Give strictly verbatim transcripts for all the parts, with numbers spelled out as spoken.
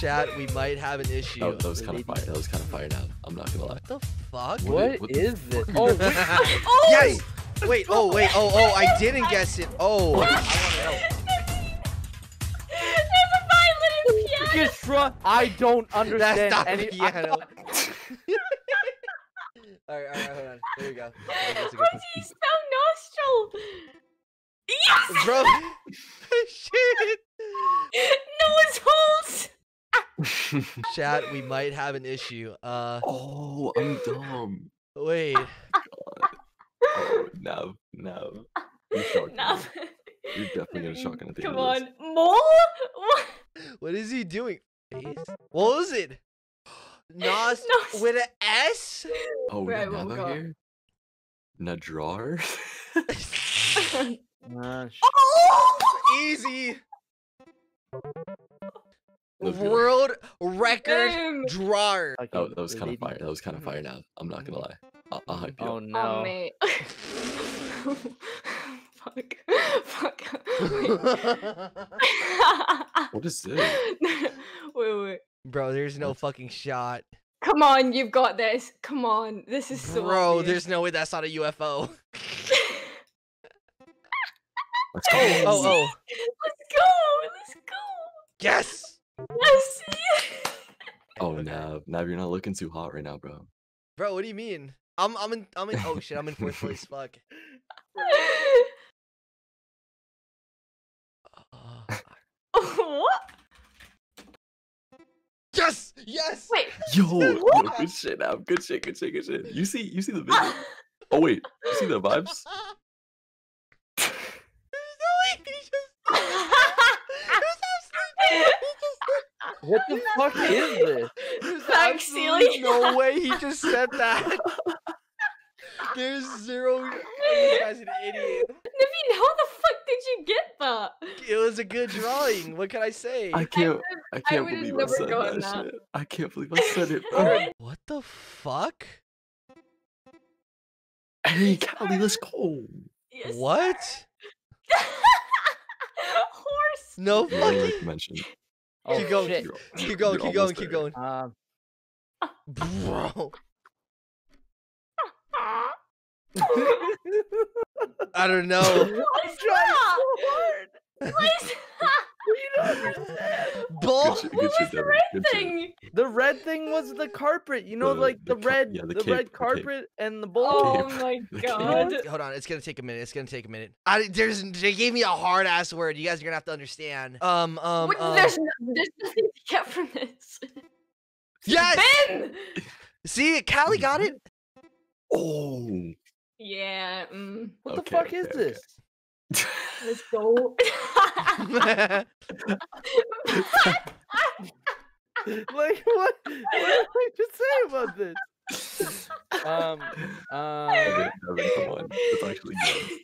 chat, we might have an issue. Oh, that was kind of fire. That was kind of fire now. I'm not gonna lie. What the fuck? What, what is this? Oh, wait. Oh! Yes! Wait, oh, wait, oh, oh, I didn't guess it. Oh, I want to help. There's a violin piano. Gistra, I don't understand. That's not any piano. All right, all right, hold on. There you go. What's he spell nostril? Yes! Bro. Shit. Noah's holes. Chat, we might have an issue. Uh. Oh, I'm dumb. Wait. God. Oh, no, no. You're shocking. No. You're definitely gonna shock at the Come end on, mole. What? What is he doing? What was it? Nos, Nos with an S? Oh, right, we'll here? Nadrar? Oh, oh! Easy! World record Damn. drawer. Okay, oh, that was kind of fire. That was kind of fire now. I'm not gonna lie. I'll, I'll hype you. Oh, up. No. Oh, mate. Fuck. Fuck. What is this? Wait, wait. Bro, there's no fucking shot. Come on, you've got this. Come on, this is so Bro, obvious. There's no way that's not a U F O. Let's go. Oh, oh, oh. Let's go, let's go. Yes! Yes! Yes. Oh, Nav. Nav, you're not looking too hot right now, bro. Bro, what do you mean? I'm, I'm in, I'm in, oh shit, I'm in fourth place, fuck. What? Yes! Yes! Wait. Yo, yo, good shit, Nav. Good shit, good shit, good shit. You see, you see the video. Oh wait, you see the vibes? There's no way he just What the fuck is this? There's Thanks, absolutely no way he just said that. There's zero. You guys are an idiot. Naveen, how the fuck did you get that? It was a good drawing. What can I say? I can't. I, I can't I believe I said that, that shit. I can't believe I said it, bro. What the fuck? Hey, Callie, let's go. Yes, what? Horse. No fucking mention. Oh, keep going, shit. keep going, keep going, keep going. Um, Bro. I don't know. What is that? So what is that? What was the red thing? The red thing was the carpet. You know, the, like the, the red, yeah, the, the red carpet the and the bowl. Oh my god! Hold on, it's gonna take a minute. It's gonna take a minute. I there's they gave me a hard ass word. You guys are gonna have to understand. Um, um, Wait, um there's, no, there's nothing to get from this. Yes. Ben! See, Callie got it. Oh. Yeah. Mm. What okay, the fuck okay, is okay. this? Let's go. Like what? What did I just say about this? um. Um. Okay, Devin, come on. It's actually good.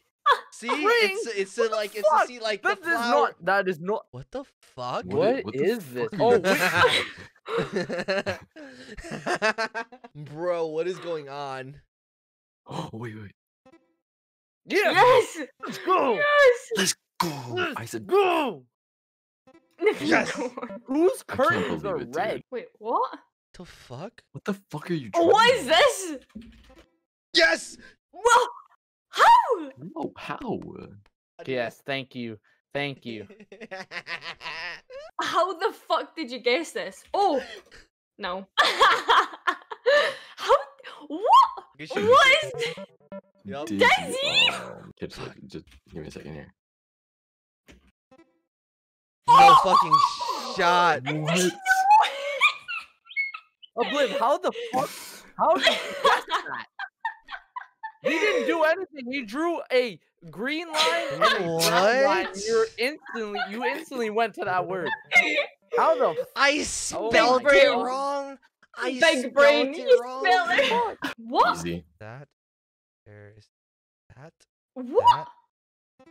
See, Ring? it's it's a, like it's a, see like that the flower. Is not. That is not. What the fuck? What, what is the this? Oh. Wait. Bro, what is going on? Oh wait, wait. Yeah. Yes. Let's go. Yes. Let's go. Let's I said go. Yes. Whose curtains are red? Dude. Wait, what? The fuck? What the fuck are you? Oh, what is this? Yes. Well, how? No, how? Yes. Thank you. Thank you. How the fuck did you guess this? Oh, no. How? What? What is this? Yep. Dizzy? Oh, just, just give me a second here. No fucking shot. What? Obliv, how the fuck? How did you guess that? He didn't do anything. He drew a green line and a black line. You're instantly, you instantly went to that word. How the? I spelled oh it wrong. I Big brain, you spell it. What? Easy. That. There's that. What? That.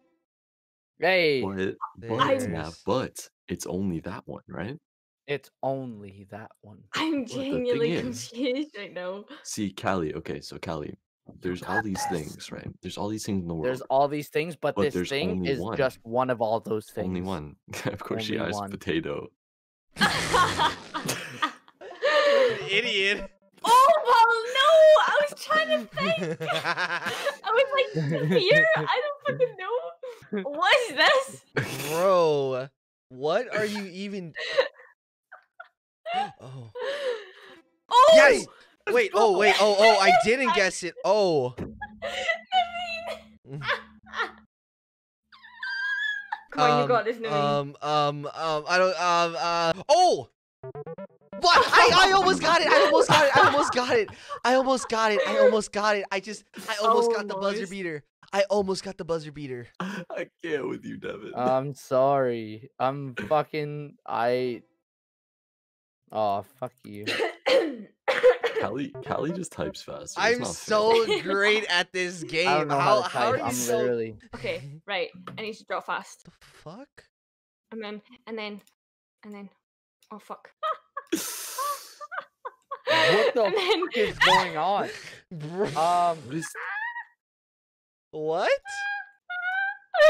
Hey. But, but, yeah, but it's only that one, right? It's only that one. I'm genuinely confused right now. See, Callie. Okay, so Callie, there's all these things, right? There's all these things in the world. There's all these things, but, but this thing is one. just one of all those things. Only one. Of course, only she has potato. Idiot. Oh, well, no! I was trying to think! I was like, here? I don't fucking know. What is this? Bro, what are you even... Oh. Oh! Yes! Wait, oh, wait, oh, oh, I didn't guess it. Oh. I mean... Come on, um, you got this, Naveen. Um, um, um, I don't, um, uh... Oh! What? I, I almost got it! I almost got it! I almost got it! I almost got it! I almost got it! I just, I almost oh, got the buzzer beater. I almost got the buzzer beater. I can't with you, Devin. I'm sorry. I'm fucking, I... Oh, fuck you. Callie, Callie just types fast. I'm so great at this game. I don't know how, how, to type. how are you I'm so... literally... Okay, right. I need to draw fast. The fuck? And then, and then, and then, oh fuck. What the then... fuck is going on? um, what?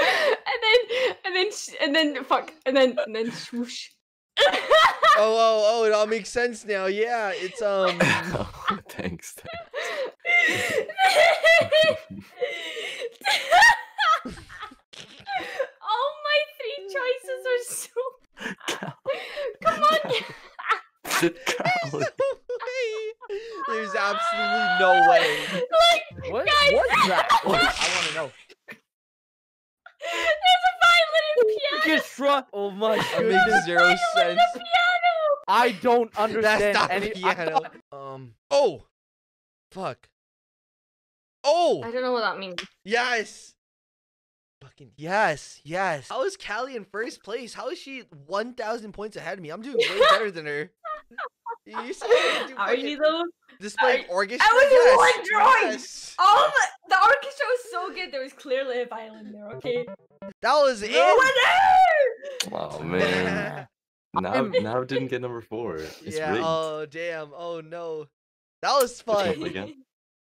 And then, and then, and then, fuck, and then, and then, swoosh. oh, oh, oh! It all makes sense now. Yeah, it's um. oh, thanks. thanks. All my three choices are so. Cal Come on. Cal There's no way. There's absolutely no way. Like, what? Guys. What's that? What? I want to know. There's a violin and piano. Oh my goodness! That makes zero sense. I don't understand any piano. Um. Oh, fuck. Oh. I don't know what that means. Yes. Fucking yes, yes. How is Callie in first place? How is she one thousand points ahead of me? I'm doing way better than her. You do Are you though? Display I, orchestra. I was yes, one drawing. Yes. All the, the orchestra was so good. There was clearly a violin there. Okay. That was it. Oh man. now, now didn't get number four. It's yeah. Rigged. Oh damn. Oh no. That was fun.